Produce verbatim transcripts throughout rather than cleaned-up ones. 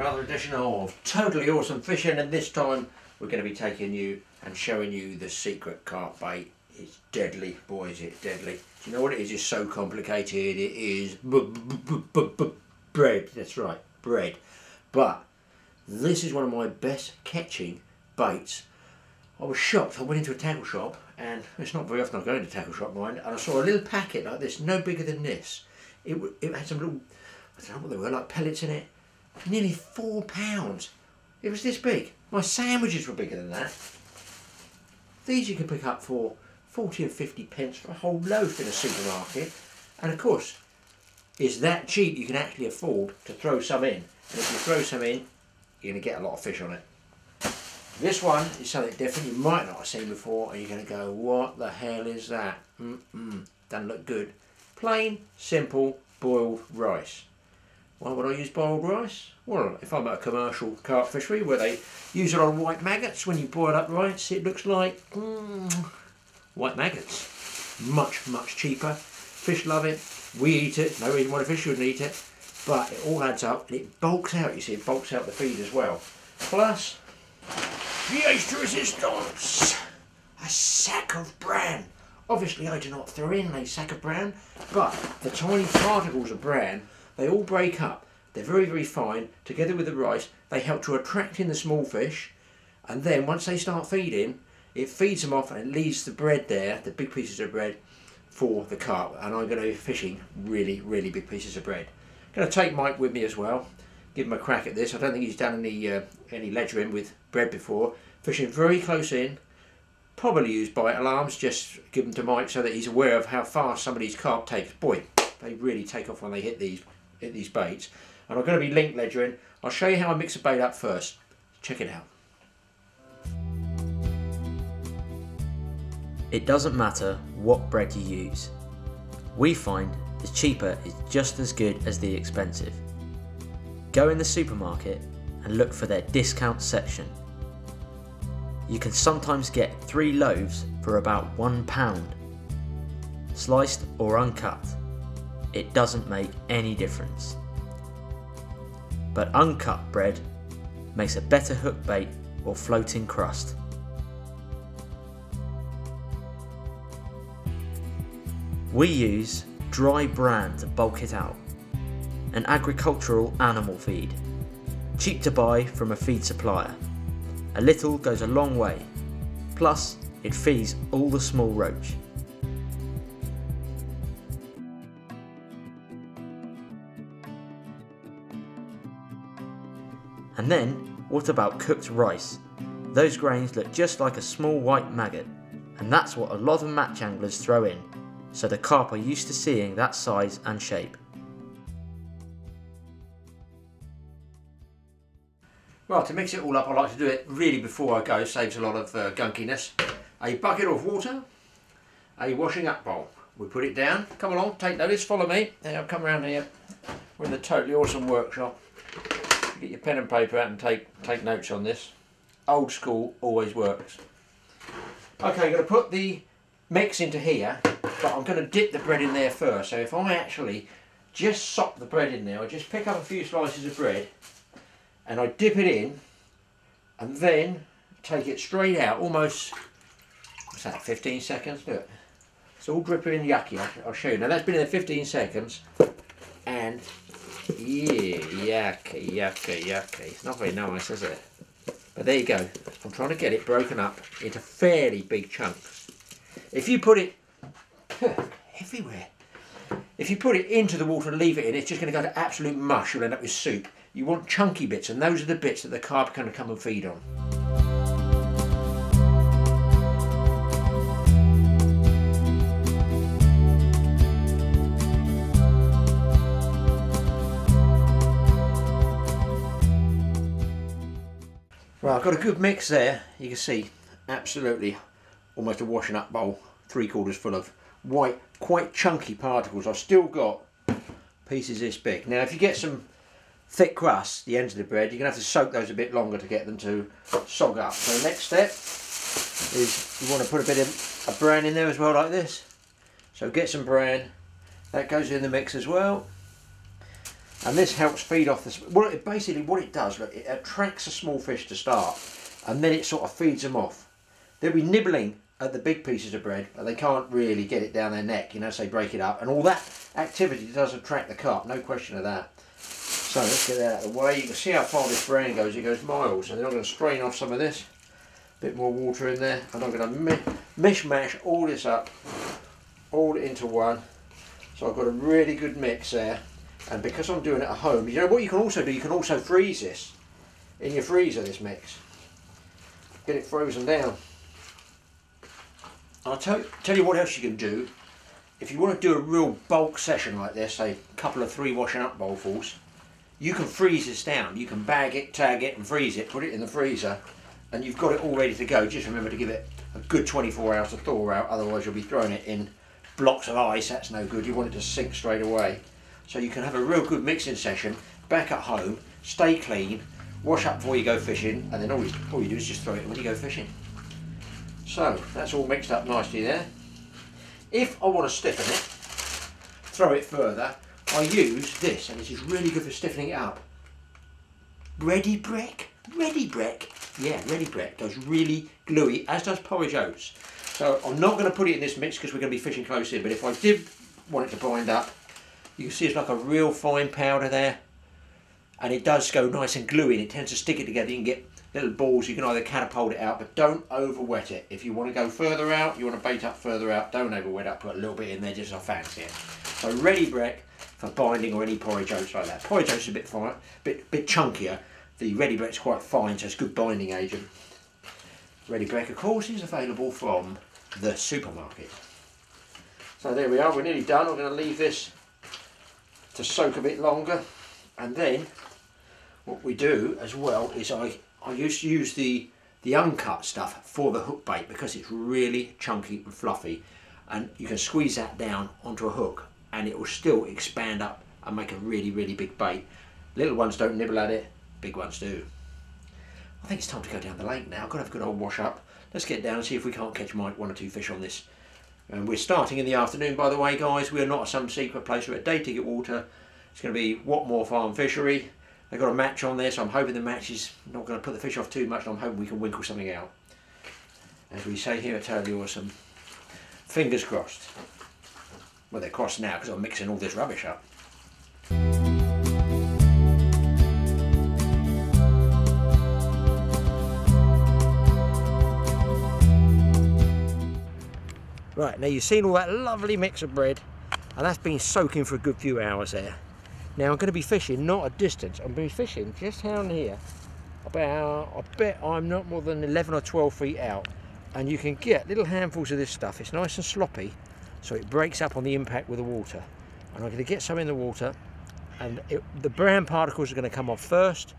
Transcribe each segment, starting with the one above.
another edition of Totally Awesome Fishing, and this time we're going to be taking you and showing you the secret carp bait. It's deadly, boy is it deadly. Do you know what it is? It's so complicated. It is bread, that's right, bread. But this is one of my best catching baits. I was shocked. I went into a tackle shop, and it's not very often I go into a tackle shop, mind, and I saw a little packet like this, no bigger than this. It, it had some little, I don't know what they were, like pellets in it. Nearly four pounds. It was this big. My sandwiches were bigger than that. These you can pick up for forty or fifty pence for a whole loaf in a supermarket. And of course, it's that cheap you can actually afford to throw some in. And if you throw some in, you're going to get a lot of fish on it. This one is something different you might not have seen before, and you're going to go, what the hell is that? Mm-mm, doesn't look good. Plain, simple, boiled rice. Why would I use boiled rice? Well, if I'm at a commercial carp fishery where they use a lot of white maggots, when you boil up rice, it looks like mm, white maggots. Much, much cheaper. Fish love it. We eat it. No reason why the fish shouldn't eat it. But it all adds up, and it bulks out, you see. It bulks out the feed as well. Plus, pH de resistance. A sack of bran. Obviously, I do not throw in a sack of bran, but the tiny particles of bran, they all break up. They're very, very fine. Together with the rice, they help to attract in the small fish. And then once they start feeding, it feeds them off and it leaves the bread there, the big pieces of bread, for the carp. And I'm going to be fishing really, really big pieces of bread. I'm going to take Mike with me as well. Give him a crack at this. I don't think he's done any, uh, any ledgering with bread before. Fishing very close in. Probably use bite alarms. Just give them to Mike so that he's aware of how fast some of these carp takes. Boy, they really take off when they hit these. At these baits, and I'm going to be link ledgering. I'll show you how I mix a bait up first. Check it out. It doesn't matter what bread you use. We find the cheaper is just as good as the expensive. Go in the supermarket and look for their discount section. You can sometimes get three loaves for about one pound, sliced or uncut. It doesn't make any difference. But uncut bread makes a better hook bait or floating crust. We use dry bran to bulk it out, an agricultural animal feed, cheap to buy from a feed supplier. A little goes a long way, plus it feeds all the small roach. And then, what about cooked rice? Those grains look just like a small white maggot, and that's what a lot of match anglers throw in, so the carp are used to seeing that size and shape. Well, to mix it all up, I like to do it really before I go, saves a lot of uh, gunkiness. A bucket of water, a washing up bowl. We put it down. Come along, take notice, follow me. Now come around here. We're in the Totally Awesome workshop. Get your pen and paper out and take take notes on this. Old school always works. Okay, I'm going to put the mix into here, but I'm going to dip the bread in there first. So if I actually just sop the bread in there, I just pick up a few slices of bread and I dip it in, and then take it straight out. Almost, what's that? fifteen seconds. Do it. It's all dripping and yucky. I'll show you. Now that's been in there fifteen seconds, and yeah, yucky, yucky, yucky. It's not very nice, is it? But there you go. I'm trying to get it broken up into fairly big chunks. If you put it everywhere, if you put it into the water and leave it in, it's just going to go to absolute mush. You'll end up with soup. You want chunky bits, and those are the bits that the carp can come and feed on. Well, I've got a good mix there. You can see absolutely almost a washing up bowl, three quarters full of white, quite chunky particles. I've still got pieces this big. Now if you get some thick crust, the ends of the bread, you're going to have to soak those a bit longer to get them to sog up. So the next step is you want to put a bit of a bran in there as well, like this. So get some bran, that goes in the mix as well. and this helps feed off this. Well, it basically what it does, look, it attracts a small fish to start, and then it sort of feeds them off. They'll be nibbling at the big pieces of bread, but they can't really get it down their neck, you know, so they break it up, and all that activity does attract the carp, no question of that. So let's get that out of the way. You can see how far this brand goes, it goes miles, and then I'm going to strain off some of this, a bit more water in there, and I'm going to mi mishmash all this up, all into one, so I've got a really good mix there. And because I'm doing it at home, you know what you can also do, you can also freeze this in your freezer, this mix, get it frozen down. I'll tell, tell you what else you can do. If you want to do a real bulk session like this, say a couple of three washing up bowlfuls, you can freeze this down. You can bag it, tag it and freeze it, put it in the freezer, and you've got it all ready to go. Just remember to give it a good twenty-four hours to thaw out, otherwise you'll be throwing it in blocks of ice. That's no good, you want it to sink straight away. So you can have a real good mixing session back at home, stay clean, wash up before you go fishing, and then all you, all you do is just throw it when you go fishing. So that's all mixed up nicely there. If I want to stiffen it, throw it further, I use this, and this is really good for stiffening it up. Ready Brek, Ready Brek, yeah, Ready Brek goes really gluey, as does porridge oats. So I'm not going to put it in this mix because we're going to be fishing close in, but if I did want it to bind up, you can see it's like a real fine powder there, and it does go nice and gluey, and it tends to stick it together. You can get little balls, you can either catapult it out, but don't over wet it. If you want to go further out, you want to bait up further out, don't over wet up, put a little bit in there just as I fancy it. So Ready Brek for binding or any porridge oats like that. Porridge oats is a bit finer, bit bit chunkier. The Ready Brek's quite fine, so it's a good binding agent. Ready Brek, of course, is available from the supermarket. So there we are, we're nearly done. I'm going to leave this to soak a bit longer, and then what we do as well is I I used to use the, the uncut stuff for the hook bait because it's really chunky and fluffy, and you can squeeze that down onto a hook and it will still expand up and make a really, really big bait. Little ones don't nibble at it, big ones do. I think it's time to go down the lake now. I've got to have a good old wash up. Let's get down and see if we can't catch one or two fish on this. And we're starting in the afternoon, by the way, guys. We're not at some secret place, we're at day ticket water. It's going to be Watmore Farm Fishery. They've got a match on there, so I'm hoping the match is not going to put the fish off too much, and I'm hoping we can winkle something out. As we say here at Totally Awesome, fingers crossed. Well, they're crossed now because I'm mixing all this rubbish up. Right, now you've seen all that lovely mix of bread, and that's been soaking for a good few hours there. Now I'm going to be fishing not a distance, I'm going to be fishing just down here, about, I bet I'm not more than eleven or twelve feet out, and you can get little handfuls of this stuff. It's nice and sloppy, so it breaks up on the impact with the water, and I'm going to get some in the water, and it, the brown particles are going to come off first,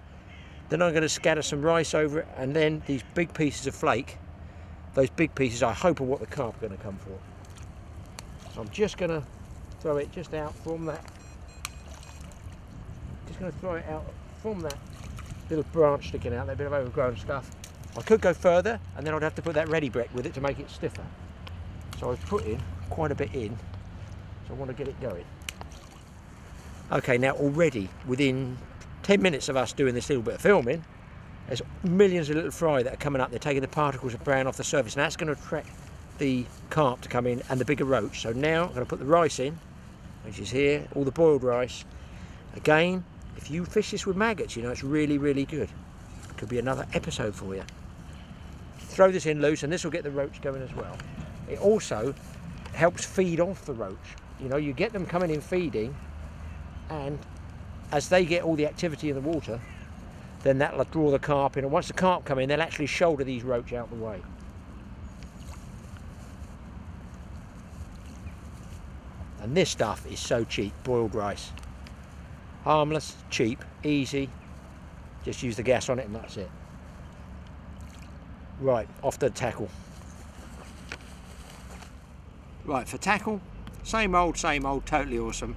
then I'm going to scatter some rice over it, and then these big pieces of flake, those big pieces I hope are what the carp are going to come for. So I'm just going to throw it just out from that going to throw it out from that little branch sticking out, that bit of overgrown stuff. I could go further and then I'd have to put that Ready Brek with it to make it stiffer. So I've put in quite a bit in, so I want to get it going. Okay, now already within ten minutes of us doing this little bit of filming, there's millions of little fry that are coming up. They're taking the particles of brown off the surface, and that's going to attract the carp to come in and the bigger roach. So now I'm going to put the rice in, which is here, all the boiled rice. Again, if you fish this with maggots, you know, it's really, really good. Could be another episode for you. Throw this in loose and this will get the roach going as well. It also helps feed off the roach. You know, you get them coming in feeding, and as they get all the activity in the water, then that'll draw the carp in. And once the carp come in, they'll actually shoulder these roach out the way. And this stuff is so cheap, boiled rice. Harmless, cheap, easy, just use the gas on it and that's it. Right, off the tackle. Right, for tackle, same old, same old, Totally Awesome.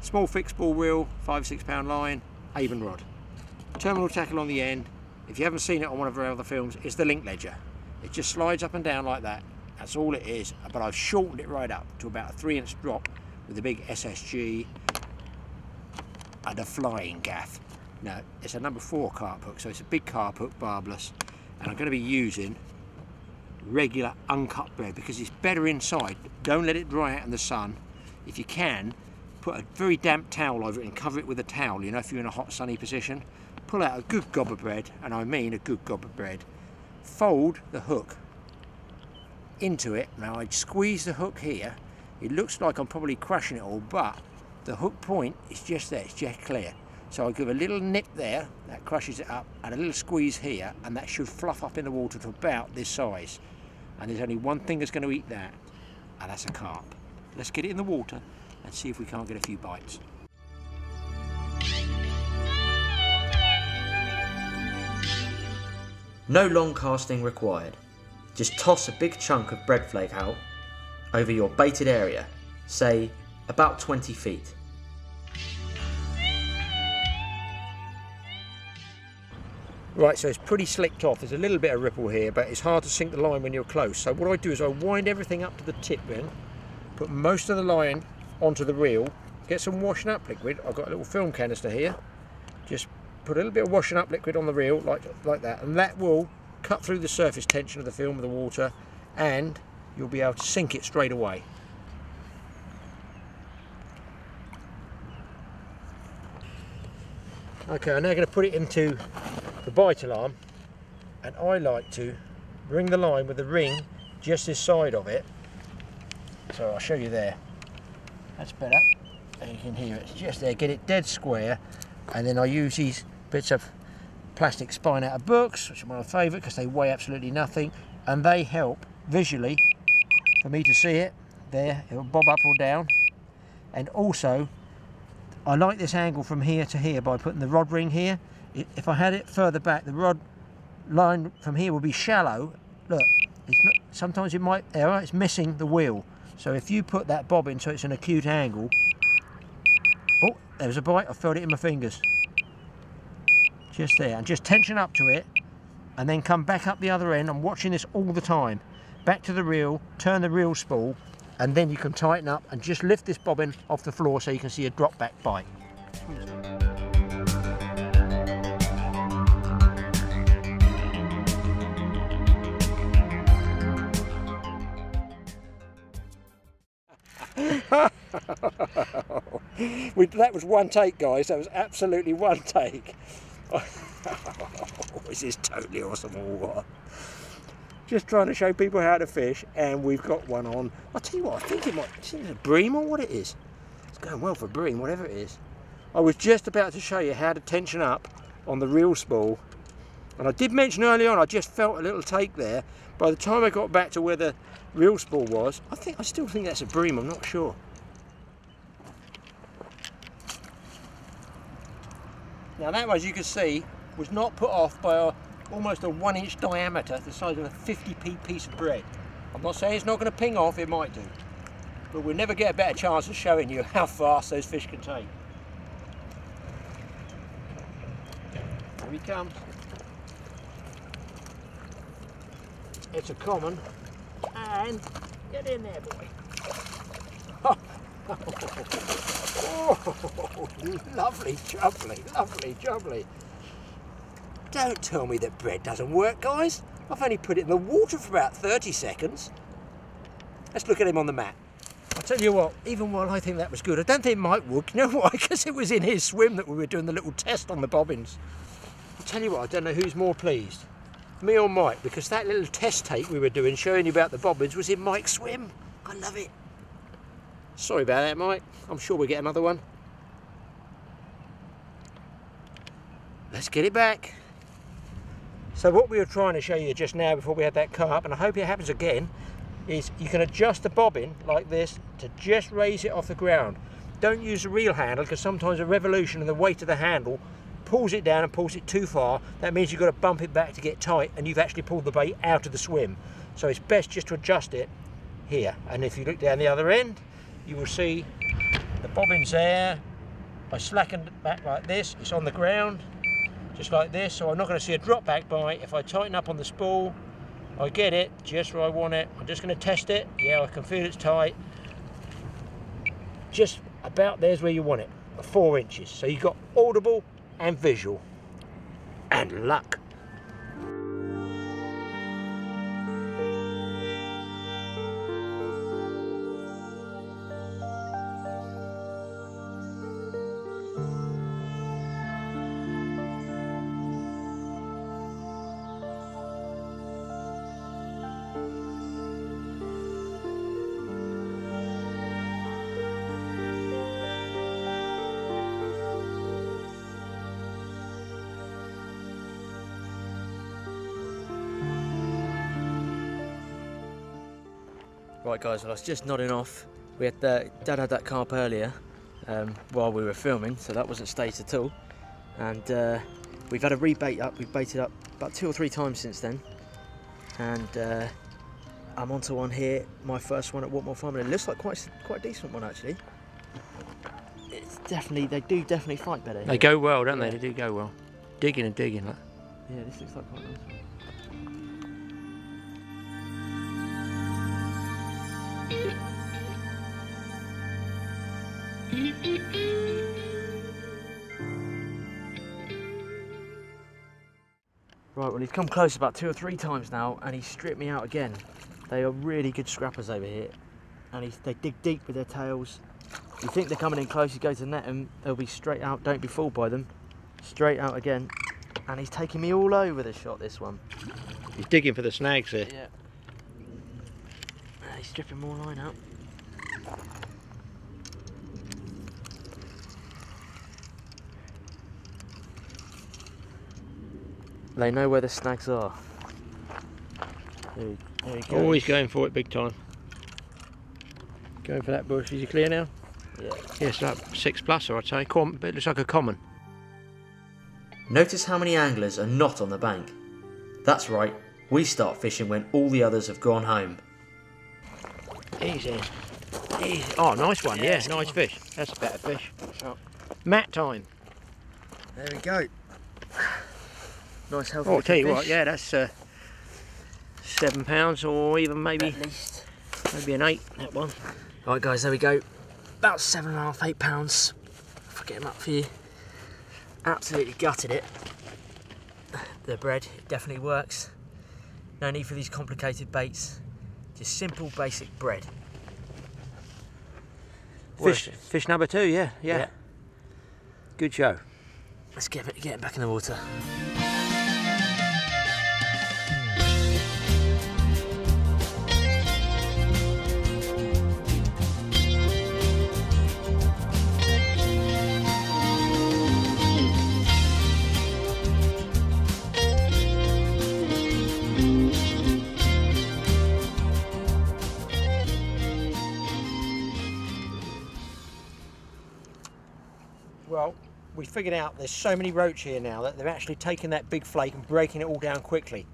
Small fixed ball reel, five, six pound line, Avon rod. Terminal tackle on the end. If you haven't seen it on one of our other films, it's the link ledger. It just slides up and down like that. That's all it is, but I've shortened it right up to about a three inch drop with the big S S G and a flying gaff. Now, it's a number four carp hook, so it's a big carp hook, barbless, and I'm going to be using regular uncut blade because it's better inside. Don't let it dry out in the sun. If you can, put a very damp towel over it and cover it with a towel, you know, if you're in a hot, sunny position. Pull out a good gob of bread, and I mean a good gob of bread. Fold the hook into it. Now, I'd squeeze the hook here. It looks like I'm probably crushing it all, but the hook point is just there, it's just clear. So I'll give a little nip there, that crushes it up, and a little squeeze here, and that should fluff up in the water to about this size. And there's only one thing that's going to eat that, and that's a carp. Let's get it in the water and see if we can't get a few bites. No long casting required. Just toss a big chunk of bread flake out over your baited area, say about twenty feet. Right, so it's pretty slicked off. There's a little bit of ripple here, but it's hard to sink the line when you're close. So what I do is I wind everything up to the tip then, put most of the line onto the reel, get some washing up liquid. I've got a little film canister here. Just put a little bit of washing up liquid on the reel, like, like that, and that will cut through the surface tension of the film of the water, and you'll be able to sink it straight away. Okay, I'm now going to put it into the bite alarm, and I like to bring the line with the ring just this side of it. So I'll show you there. That's better. And you can hear it. It's just there. Get it dead square, and then I use these bits of plastic spine out of books, which are my favourite because they weigh absolutely nothing, and they help visually for me to see it. There, it'll bob up or down, and also I like this angle from here to here by putting the rod ring here. If I had it further back, the rod line from here would be shallow. Look, it's not, sometimes it might error, it's missing the wheel. So if you put that bob in so it's an acute angle. Oh, there was a bite, I felt it in my fingers. Just there, and just tension up to it, and then come back up the other end. I'm watching this all the time. Back to the reel, turn the reel spool, and then you can tighten up and just lift this bobbin off the floor so you can see a drop back bite. we, that was one take, guys. That was absolutely one take. Oh, this is totally awesome or what? Just trying to show people how to fish, and we've got one on. I'll tell you what, I think it might, is it a bream or what it is? It's going well for bream, whatever it is. I was just about to show you how to tension up on the reel spool, and I did mention early on I just felt a little take there. By the time I got back to where the reel spool was, I think I still think that's a bream, I'm not sure. Now that one, as you can see, was not put off by a, almost a one inch diameter, the size of a fifty p piece of bread. I'm not saying it's not going to ping off, it might do. But we'll never get a better chance of showing you how fast those fish can take. Here he comes. It's a common. And get in there, boy. Oh. Oh, lovely jubbly, lovely jubbly. Don't tell me that bread doesn't work, guys. I've only put it in the water for about thirty seconds. Let's look at him on the map. I'll tell you what, even while I think that was good, I don't think Mike would. You know why? Because it was in his swim that we were doing the little test on the bobbins. I'll tell you what, I don't know who's more pleased, me or Mike, because that little test take we were doing showing you about the bobbins was in Mike's swim. I love it. Sorry about that, Mike. I'm sure we'll get another one. Let's get it back. So what we were trying to show you just now before we had that carp, and I hope it happens again, is you can adjust the bobbin like this to just raise it off the ground. Don't use the reel handle because sometimes a revolution in the weight of the handle pulls it down and pulls it too far. That means you've got to bump it back to get tight, and you've actually pulled the bait out of the swim. So it's best just to adjust it here. And if you look down the other end, you will see the bobbin's there. I slackened it back like this, it's on the ground, just like this, so I'm not going to see a drop back bite. If I tighten up on the spool, I get it just where I want it. I'm just going to test it. Yeah, I can feel it's tight. Just about there's where you want it. four inches. So you've got audible and visual and luck. Right guys, well, I was just nodding off. We had the, Dad had that carp earlier um, while we were filming, so that wasn't staged at all. And uh, we've had a rebait up. We've baited up about two or three times since then. And uh, I'm onto one here, my first one at Watmore Farm, and it looks like quite quite a decent one actually. It's definitely, they do definitely fight better. They go well, don't yeah. they? They do go well. Digging and digging. Like. Yeah, this looks like quite a nice one. Right, well, he's come close about two or three times now and he's stripped me out again. They are really good scrappers over here and he's, they dig deep with their tails. You think they're coming in close, you go to net them, they'll be straight out. Don't be fooled by them. Straight out again. And he's taking me all over the shot, this one. He's digging for the snags here. Yeah. He's stripping more line out. They know where the snags are. There he, there he goes. Oh, he's going for it big time. Going for that bush. Is he clear now? Yeah. Yes, yeah, like six plus, or I'd say. It looks like a common. Notice how many anglers are not on the bank. That's right, we start fishing when all the others have gone home. Easy. Easy. Oh, nice one. Yeah, yeah, nice fish. That's a better fish. Oh. Mat time. There we go. Nice healthy. Oh, I'll tell you fish. What, yeah, that's uh, seven pounds or even maybe at least maybe an eight, that one. Right guys, there we go. About seven and a half, eight pounds. If I get them up for you. Absolutely gutted it. The bread definitely works. No need for these complicated baits. Just simple basic bread. Fish fish number two, yeah, yeah. yeah. Good show. Let's get it get it back in the water. Well, we figured out there's so many roach here now that they've actually taken that big flake and breaking it all down quickly.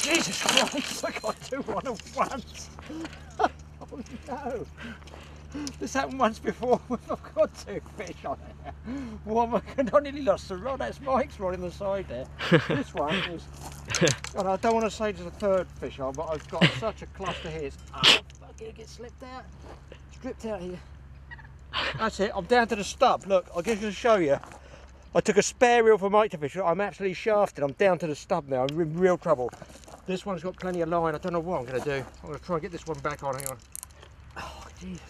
Jesus Christ, I got two on at once. Oh no. This happened once before. I've got two fish on it. One, I nearly lost the rod. That's Mike's rod in the side there. This one is, and I don't want to say to the third fish on, but I've got such a cluster here. It's, oh, fucking it gets slipped out. Stripped out here. That's it, I'm down to the stub. Look, I'll give you a show you. I took a spare reel for Mike to fish. I'm absolutely shafted. I'm down to the stub now. I'm in real trouble. This one's got plenty of line. I don't know what I'm going to do. I'm going to try and get this one back on. Hang on. Oh, Jesus.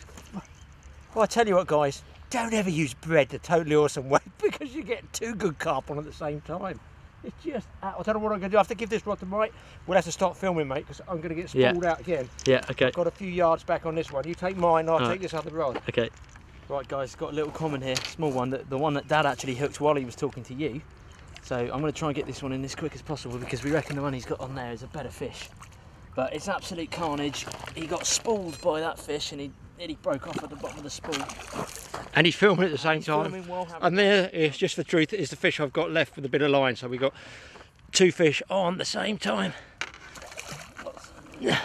Well, I tell you what, guys. Don't ever use bread the totally awesome way because you get two good carp on at the same time. It's just, I don't know what I'm going to do. I have to give this rod to Mike. We'll have to start filming, mate, because I'm going to get spooled yeah. out again. Yeah, okay. I've got a few yards back on this one. You take mine, I'll All take right. this other rod. Okay. Right guys, got a little common here, small one, that the one that Dad actually hooked while he was talking to you. So I'm going to try and get this one in as quick as possible because we reckon the one he's got on there is a better fish. But it's absolute carnage. He got spooled by that fish and he nearly broke off at the bottom of the spool. And he's filming at the same time. Well, and there is just the truth, is the fish I've got left with a bit of line. So we got two fish on at the same time. There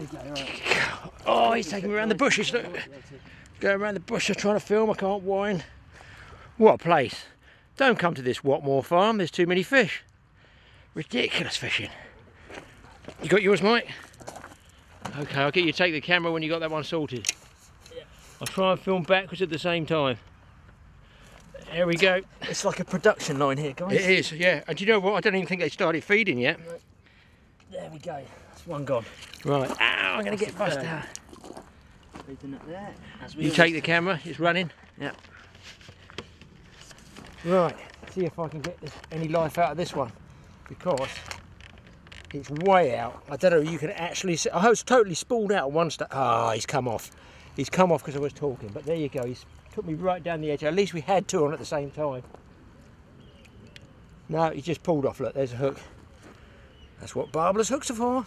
we go, right. Oh, he's taking me around the bushes. Look. Going around the bush, I'm trying to film, I can't wind. What a place. Don't come to this Watmore Farm, there's too many fish. Ridiculous fishing. You got yours, Mike? Okay, I'll get you to take the camera when you got that one sorted. Yeah. I'll try and film backwards at the same time. There we go. It's like a production line here, guys. It is, yeah. And do you know what? I don't even think they started feeding yet. There we go. That's one gone. Right. Ow, I'm going to get bust out. You take the camera, it's running. Yeah. Right, see if I can get any life out of this one, because it's way out. I don't know if you can actually see. Oh, it's totally spooled out one side. Ah, he's come off. He's come off because I was talking, but there you go. He's took me right down the edge. At least we had two on at the same time. No, he just pulled off. Look, there's a hook. That's what barbless hooks are for.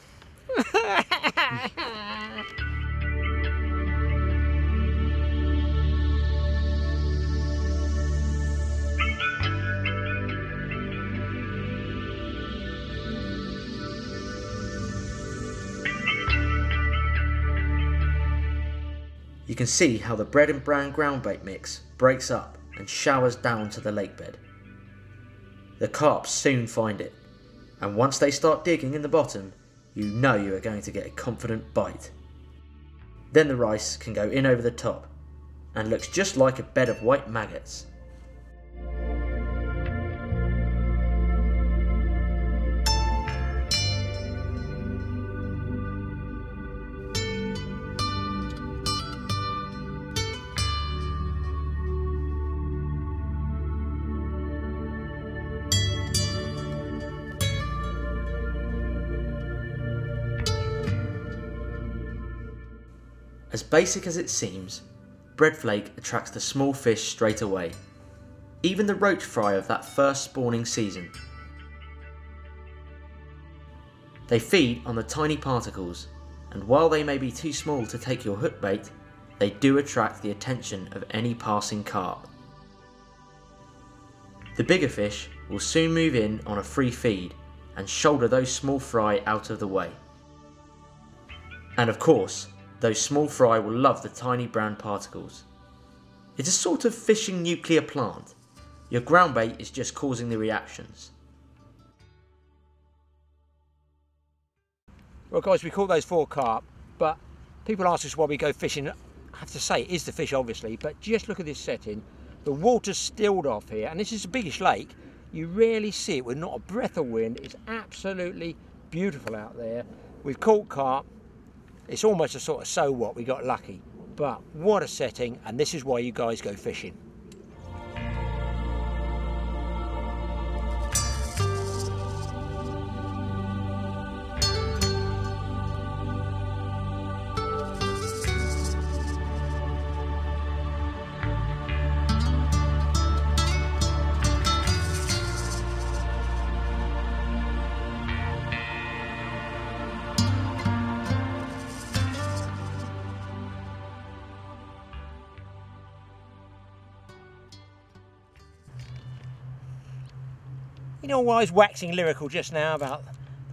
You can see how the bread and brown groundbait mix breaks up and showers down to the lake bed. The carp soon find it, and once they start digging in the bottom, you know you are going to get a confident bite. Then the rice can go in over the top and looks just like a bed of white maggots. As basic as it seems, breadflake attracts the small fish straight away, even the roach fry of that first spawning season. They feed on the tiny particles, and while they may be too small to take your hook bait, they do attract the attention of any passing carp. The bigger fish will soon move in on a free feed and shoulder those small fry out of the way. And of course, those small fry will love the tiny brown particles. It's a sort of fishing nuclear plant. Your groundbait is just causing the reactions. Well guys, we caught those four carp, but people ask us why we go fishing. I have to say it is the fish obviously, but just look at this setting. The water's stilled off here, and this is a biggish lake. You rarely see it with not a breath of wind. It's absolutely beautiful out there. We've caught carp. It's almost a sort of so what, we got lucky. But what a setting, and this is why you guys go fishing. You know why I was waxing lyrical just now about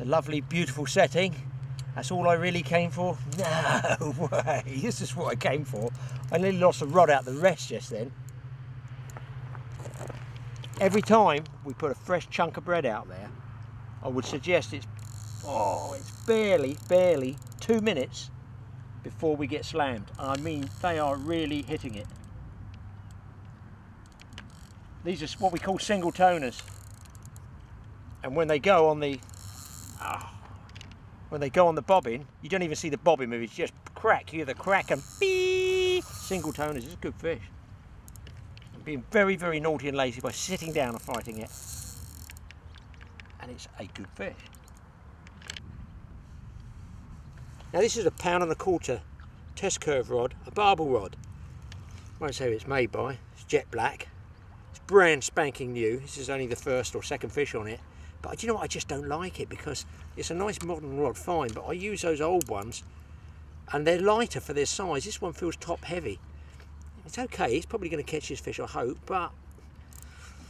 the lovely, beautiful setting? That's all I really came for? No way, this is what I came for. I nearly lost a rod out the rest just then. Every time we put a fresh chunk of bread out there, I would suggest it's, oh, it's barely, barely two minutes before we get slammed. I mean, they are really hitting it. These are what we call single toners. And when they go on the oh, when they go on the bobbin, you don't even see the bobbin move. It's just crack. You hear the crack and bee. Single toners. It's a good fish. I'm being very, very naughty and lazy by sitting down and fighting it, and it's a good fish. Now this is a pound and a quarter test curve rod, a barbel rod. I won't say who it's made by. It's jet black. It's brand spanking new. This is only the first or second fish on it. But do you know what, I just don't like it because it's a nice modern rod, fine, but I use those old ones and they're lighter for their size. This one feels top heavy. It's okay, it's probably going to catch this fish, I hope, but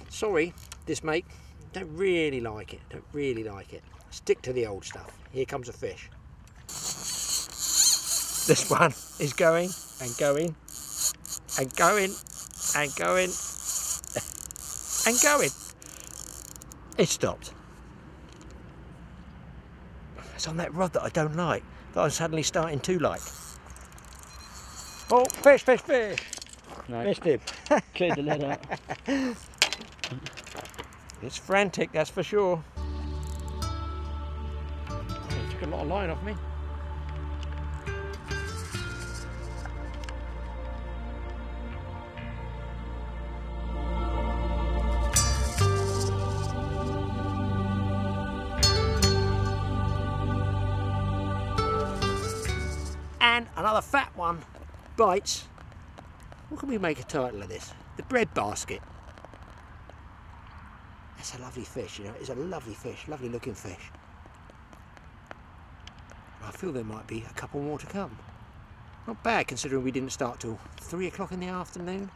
sorry, this mate, don't really like it, don't really like it. Stick to the old stuff. Here comes a fish. This one is going and going and going and going and going. It stopped. It's on that rod that I don't like, that I'm suddenly starting to like. Oh, fish, fish, fish. No. Missed him. Cleared the lead out. It's frantic, that's for sure. It took a lot of line off me. And another fat one bites. What can we make a title of this? The bread basket. That's a lovely fish, you know. It's a lovely fish, lovely looking fish. I feel there might be a couple more to come. Not bad considering we didn't start till three o'clock in the afternoon.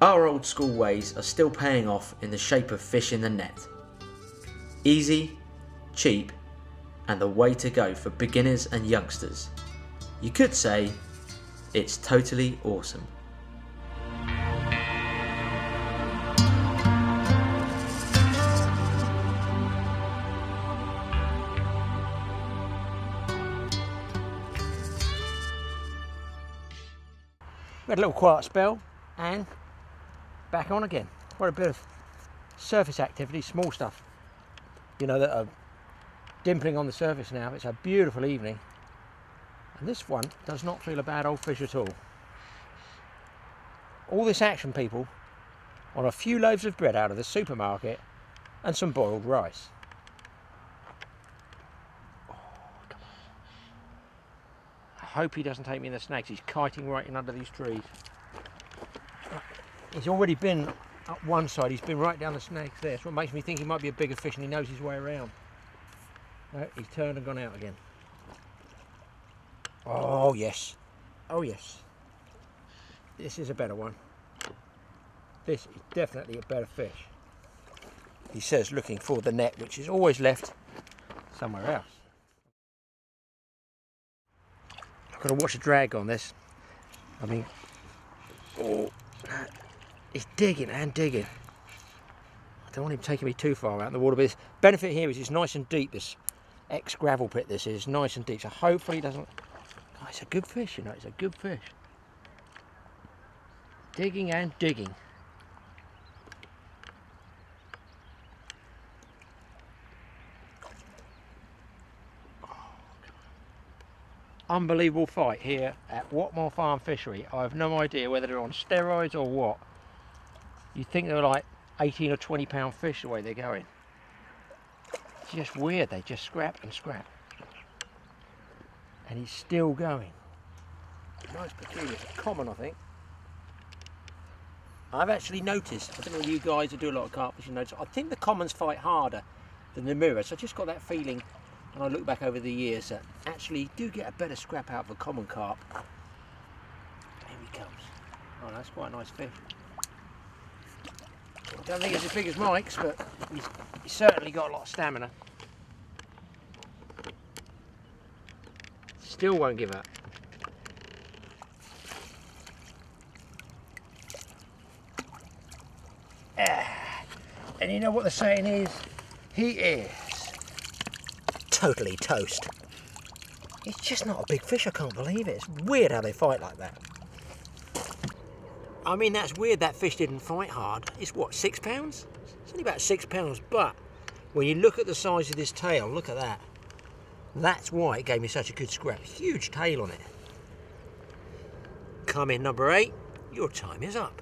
Our old school ways are still paying off in the shape of fish in the net. Easy, cheap, and the way to go for beginners and youngsters. You could say it's totally awesome. We had a little quiet spell and back on again. Quite a bit of surface activity, small stuff, you know, that are dimpling on the surface now. It's a beautiful evening, and this one does not feel a bad old fish at all. All this action, people, on a few loaves of bread out of the supermarket and some boiled rice. Oh, come on. I hope he doesn't take me in the snags. He's kiting right in under these trees. He's already been up one side, he's been right down the snags there. That's what makes me think he might be a bigger fish and he knows his way around. No, he's turned and gone out again. Oh yes, oh yes. This is a better one. This is definitely a better fish. He says looking for the net, which is always left somewhere else. I've got to watch the drag on this. I mean, oh. He's digging and digging. I don't want him taking me too far out in the water, but the benefit here is it's nice and deep, this ex-gravel pit this is, nice and deep, so hopefully he doesn't... Oh, it's a good fish, you know, it's a good fish. Digging and digging. Unbelievable fight here at Watmore Farm Fishery. I have no idea whether they're on steroids or what. You'd think they were like eighteen or twenty pound fish the way they're going. It's just weird, they just scrap and scrap. And he's still going. Nice peculiar, common I think. I've actually noticed, I don't know if you guys who do a lot of carp fishing notice, I think the commons fight harder than the mirrors. I just got that feeling. And I look back over the years that uh, actually you do get a better scrap out of a common carp. Here he comes. Oh, that's quite a nice fish. I don't think it's as big as Mike's, but he's, he's certainly got a lot of stamina. Still won't give up. Ah, and you know what the saying is? He is totally toast. It's just not a big fish, I can't believe it. It's weird how they fight like that. I mean, that's weird that fish didn't fight hard. It's what, six pounds? It's only about six pounds, but when you look at the size of this tail, look at that. That's why it gave me such a good scrap. Huge tail on it. Come in, number eight. Your time is up.